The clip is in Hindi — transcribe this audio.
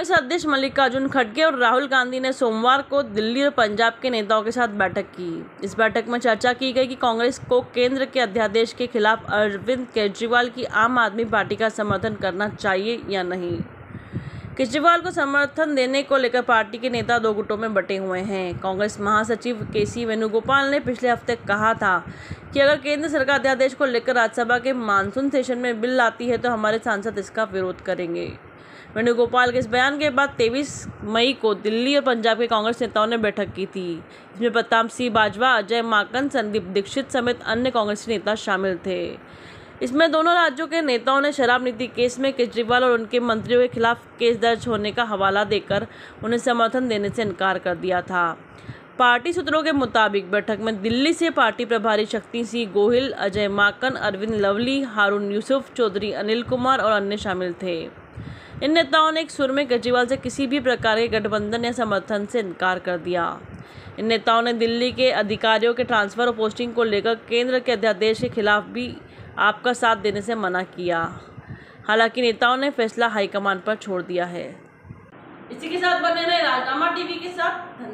कांग्रेस अध्यक्ष मल्लिकार्जुन खड़गे और राहुल गांधी ने सोमवार को दिल्ली और पंजाब के नेताओं के साथ बैठक की। इस बैठक में चर्चा की गई कि कांग्रेस को केंद्र के अध्यादेश के खिलाफ अरविंद केजरीवाल की आम आदमी पार्टी का समर्थन करना चाहिए या नहीं। केजरीवाल को समर्थन देने को लेकर पार्टी के नेता दो गुटों में बटे हुए हैं। कांग्रेस महासचिव केसी वेणुगोपाल ने पिछले हफ्ते कहा था कि अगर केंद्र सरकार अध्यादेश को लेकर राज्यसभा के मानसून सेशन में बिल लाती है तो हमारे सांसद इसका विरोध करेंगे। वेणुगोपाल के इस बयान के बाद 23 मई को दिल्ली और पंजाब के कांग्रेस नेताओं ने बैठक की थी। इसमें प्रताप सिंह बाजवा, अजय माकन, संदीप दीक्षित समेत अन्य कांग्रेसी नेता शामिल थे। इसमें दोनों राज्यों के नेताओं ने शराब नीति केस में केजरीवाल और उनके मंत्रियों के खिलाफ केस दर्ज होने का हवाला देकर उन्हें समर्थन देने से इनकार कर दिया था। पार्टी सूत्रों के मुताबिक बैठक में दिल्ली से पार्टी प्रभारी शक्ति सिंह गोहिल, अजय माकन, अरविंद लवली, हारून यूसुफ, चौधरी अनिल कुमार और अन्य शामिल थे। इन नेताओं ने एक सुर में केजरीवाल से किसी भी प्रकार के गठबंधन या समर्थन से इनकार कर दिया। इन नेताओं ने दिल्ली के अधिकारियों के ट्रांसफर और पोस्टिंग को लेकर केंद्र के अध्यादेश के खिलाफ भी आपका साथ देने से मना किया। हालांकि नेताओं ने फैसला हाईकमान पर छोड़ दिया है। इसी के साथ बने रहे राजनामा टीवी के साथ।